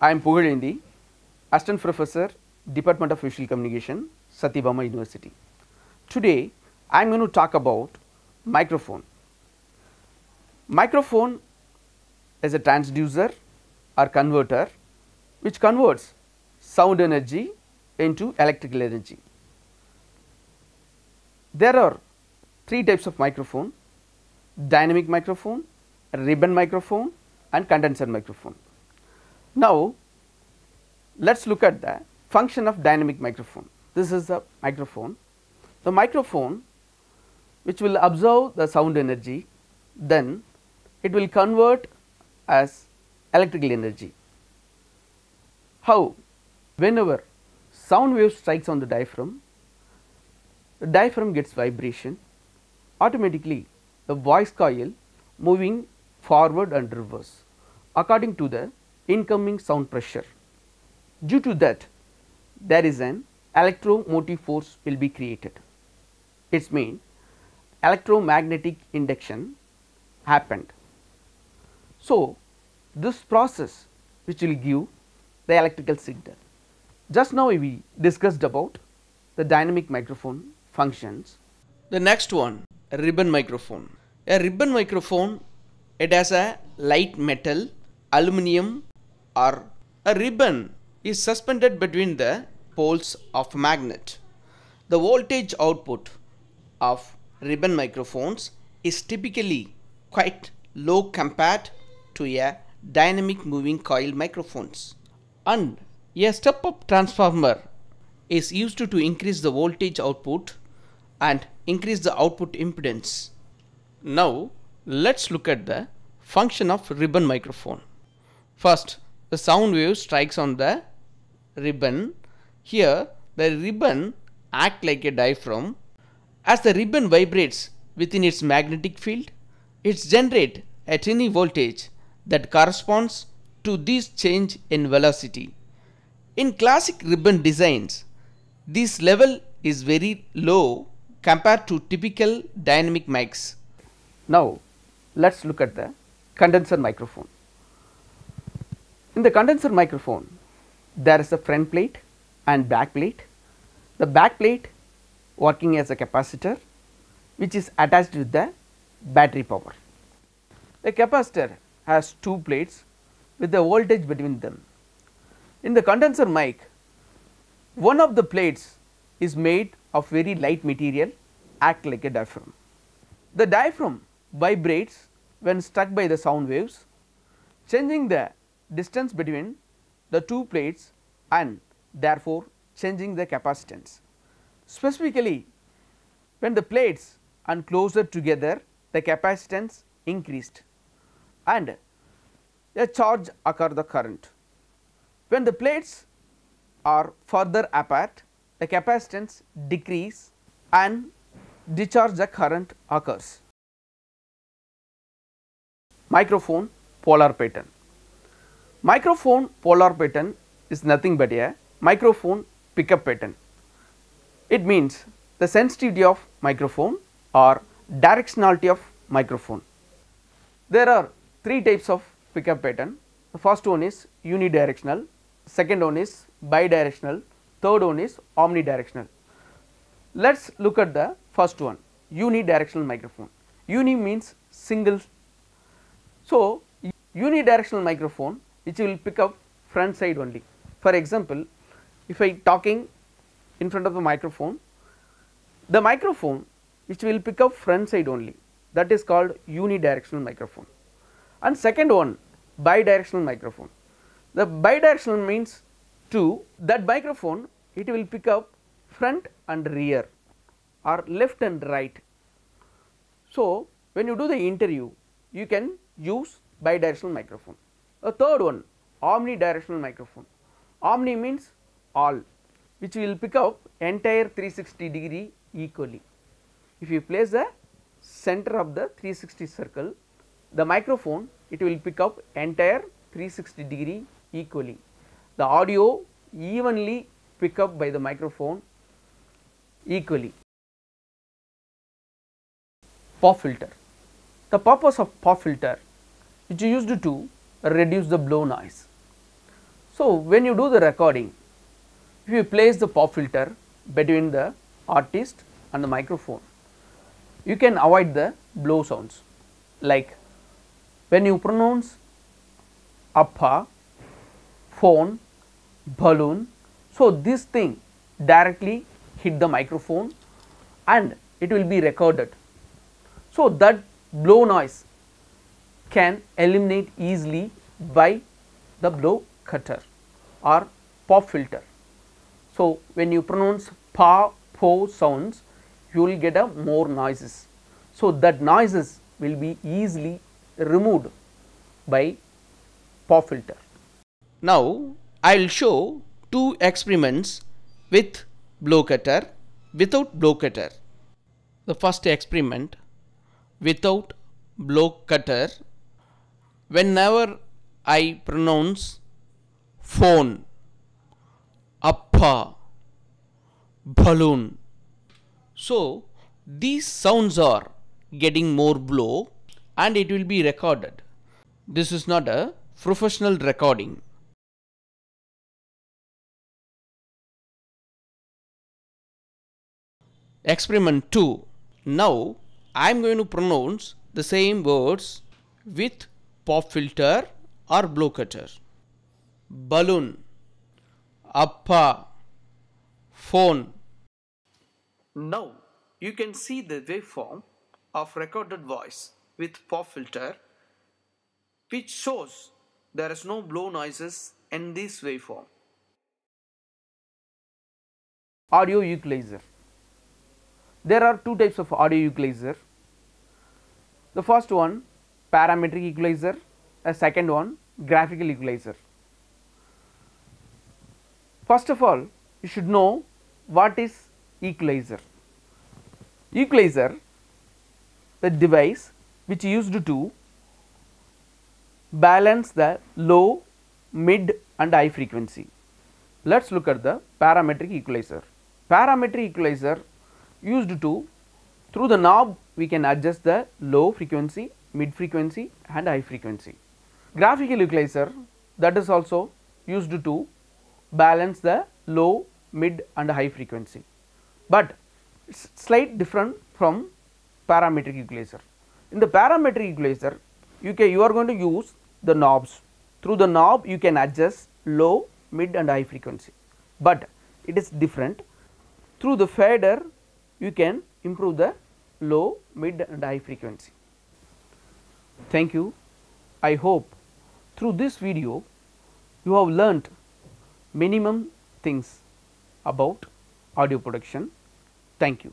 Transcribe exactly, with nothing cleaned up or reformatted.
I am Pugalendi, Assistant Professor, Department of Visual Communication, Sathyabama University. Today, I am going to talk about microphone. Microphone is a transducer or converter which converts sound energy into electrical energy. There are three types of microphone: dynamic microphone, ribbon microphone and condenser microphone. Now, let us look at the function of dynamic microphone. This is the microphone. The microphone which will absorb the sound energy, then it will convert as electrical energy. How? Whenever sound wave strikes on the diaphragm, the diaphragm gets vibration. Automatically the voice coil moving forward and reverse according to the incoming sound pressure. Due to that, there is an electromotive force will be created. Its mean electromagnetic induction happened. So, this process which will give the electrical signal. Just now we discussed about the dynamic microphone functions. The next one, a ribbon microphone. A ribbon microphone, it has a light metal, aluminum or a ribbon is suspended between the poles of a magnet. The voltage output of ribbon microphones is typically quite low compared to a dynamic moving coil microphones, and a step-up transformer is used to, to increase the voltage output and increase the output impedance. Now let's look at the function of ribbon microphone. First, the sound wave strikes on the ribbon. Here the ribbon acts like a diaphragm. As the ribbon vibrates within its magnetic field, it generates a tiny voltage that corresponds to this change in velocity. In classic ribbon designs, this level is very low compared to typical dynamic mics. Now let's look at the condenser microphone. In the condenser microphone, there is a front plate and back plate. The back plate working as a capacitor which is attached with the battery power. The capacitor has two plates with the voltage between them. In the condenser mic, one of the plates is made of very light material, act like a diaphragm. The diaphragm vibrates when struck by the sound waves, changing the distance between the two plates and therefore changing the capacitance. Specifically, when the plates are closer together, the capacitance increased and a charge occurs the current. When the plates are further apart, the capacitance decreases and discharge the current occurs. Microphone polar pattern. Microphone polar pattern is nothing but a microphone pickup pattern. It means the sensitivity of microphone or directionality of microphone. There are three types of pickup pattern. The first one is unidirectional, second one is bidirectional, third one is omnidirectional. Let us look at the first one, unidirectional microphone. Uni means single. So, unidirectional microphone which will pick up front side only. For example, if I am talking in front of the microphone, the microphone which will pick up front side only, that is called unidirectional microphone. And second one, bidirectional microphone. The bidirectional means to that microphone it will pick up front and rear or left and right. So, when you do the interview, you can use bidirectional microphone. The third one, omnidirectional microphone. Omni means all, which will pick up entire three hundred sixty degree equally. If you place the center of the three hundred sixty circle, the microphone it will pick up entire three hundred sixty degree equally. The audio evenly pick up by the microphone equally. Pop filter. The purpose of pop filter, which is used to reduce the blow noise. So, when you do the recording, if you place the pop filter between the artist and the microphone, you can avoid the blow sounds. Like when you pronounce appa, phone, balloon, so this thing directly hit the microphone and it will be recorded. So, that blow noise can eliminate easily by the blow cutter or pop filter. So, when you pronounce pa, po sounds, you will get a more noises. So, that noises will be easily removed by pop filter. Now, I will show two experiments with blow cutter, without blow cutter. The first experiment without blow cutter. Whenever I pronounce phone, appa, balloon, so these sounds are getting more blow and it will be recorded. This is not a professional recording. Experiment two. Now I am going to pronounce the same words with pop filter or blow cutter. Balloon, appa, phone. Now you can see the waveform of recorded voice with pop filter, which shows there is no blow noises in this waveform. Audio equalizer. There are two types of audio equalizer. The first one parametric equalizer, a second one graphical equalizer. First of all, you should know what is equalizer. Equalizer, the device which is used to balance the low, mid and high frequency. Let us look at the parametric equalizer. Parametric equalizer used to, through the knob we can adjust the low frequency, mid frequency and high frequency. Graphical equalizer, that is also used to balance the low, mid and high frequency, but it's slight different from parametric equalizer. In the parametric equalizer you, can, you are going to use the knobs. Through the knob you can adjust low, mid and high frequency, but it is different. Through the fader you can improve the low, mid and high frequency. Thank you. I hope through this video you have learnt minimum things about audio production. Thank you.